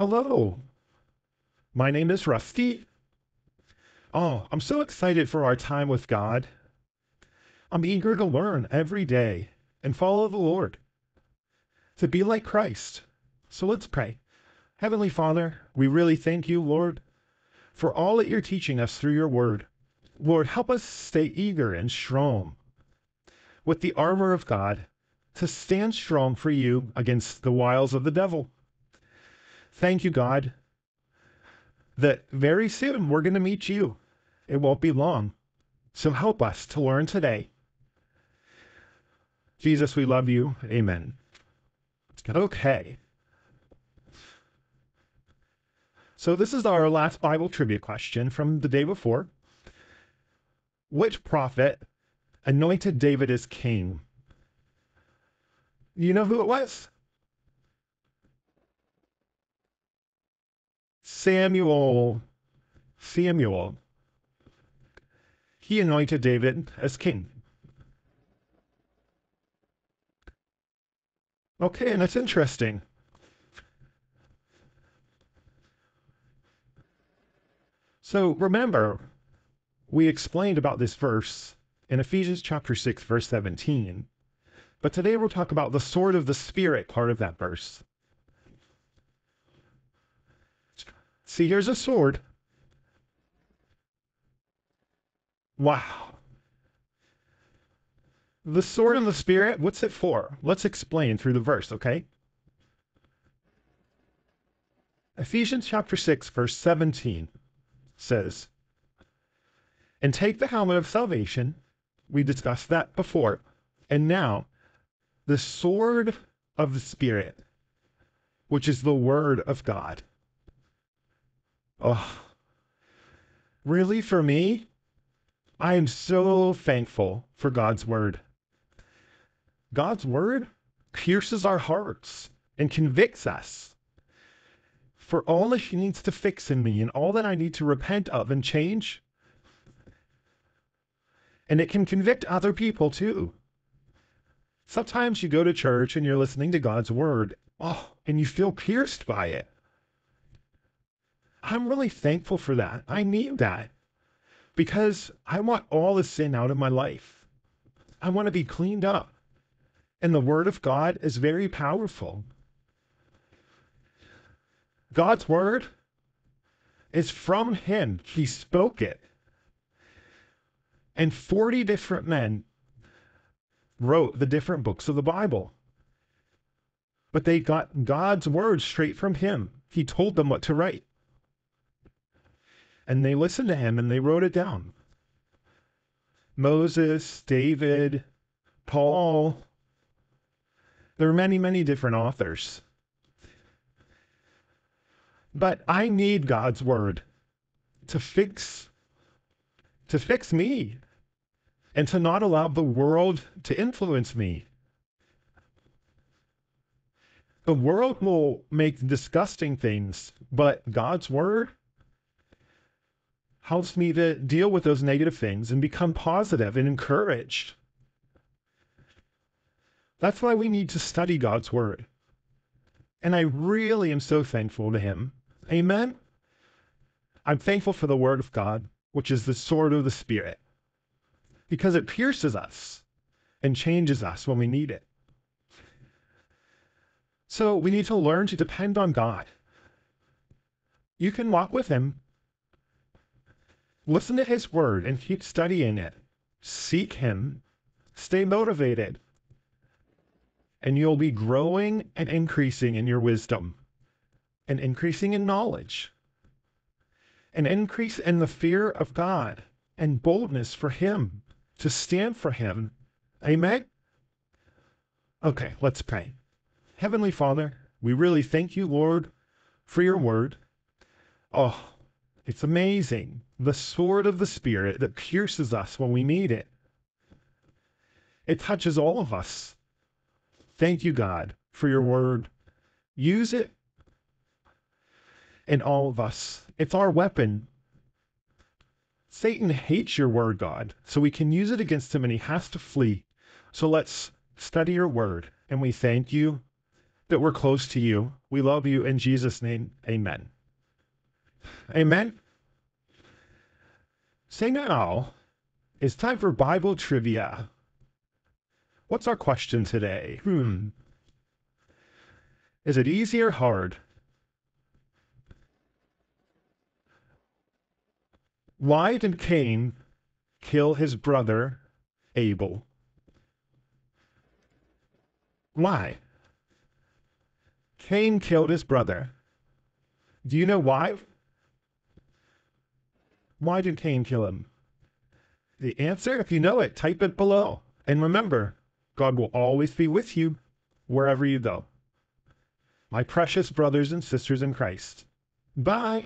Hello, my name is Rusty. Oh, I'm so excited for our time with God. I'm eager to learn every day and follow the Lord, to be like Christ. So let's pray. Heavenly Father, we really thank you, Lord, for all that you're teaching us through your word. Lord, help us stay eager and strong with the armor of God to stand strong for you against the wiles of the devil. Thank you, God, that very soon we're going to meet you. It won't be long. So help us to learn today. Jesus, we love you. Amen. Okay. So this is our last Bible trivia question from the day before. Which prophet anointed David as king? You know who it was? Samuel. He anointed David as king. Okay, and it's interesting. So remember, we explained about this verse in Ephesians chapter 6, verse 17. But today we'll talk about the sword of the Spirit part of that verse. See, here's a sword. Wow. The sword of the Spirit, what's it for? Let's explain through the verse, okay? Ephesians chapter 6, verse 17 says, "And take the helmet of salvation." We discussed that before. And now, the sword of the Spirit, which is the word of God. Oh, really, for me, I am so thankful for God's word. God's word pierces our hearts and convicts us for all that she needs to fix in me and all that I need to repent of and change. And it can convict other people too. Sometimes you go to church and you're listening to God's word, oh, and you feel pierced by it. I'm really thankful for that. I need that because I want all the sin out of my life. I want to be cleaned up. And the word of God is very powerful. God's word is from him. He spoke it. And 40 different men wrote the different books of the Bible. But they got God's word straight from him. He told them what to write. And they listened to him and they wrote it down. Moses, David, Paul. There are many, many different authors. But I need God's word to fix me and to not allow the world to influence me. The world will make disgusting things, but God's word helps me to deal with those negative things and become positive and encouraged. That's why we need to study God's word. And I really am so thankful to him. Amen. I'm thankful for the word of God, which is the sword of the Spirit, because it pierces us and changes us when we need it. So we need to learn to depend on God. You can walk with him. Listen to his word and keep studying it. Seek him. Stay motivated. And you'll be growing and increasing in your wisdom. And increasing in knowledge. An increase in the fear of God. And boldness for him. To stand for him. Amen? Okay, let's pray. Heavenly Father, we really thank you, Lord, for your word. Oh, it's amazing. The sword of the Spirit that pierces us when we need it. It touches all of us. Thank you, God, for your word. Use it in all of us. It's our weapon. Satan hates your word, God, so we can use it against him and he has to flee. So let's study your word, and we thank you that we're close to you. We love you in Jesus' name. Amen. Amen. Say now, it's time for Bible trivia. What's our question today? Is it easy or hard? Why did Cain kill his brother Abel? Why? Cain killed his brother. Do you know why? Why did Cain kill him? The answer, if you know it, type it below. And remember, God will always be with you wherever you go. My precious brothers and sisters in Christ. Bye.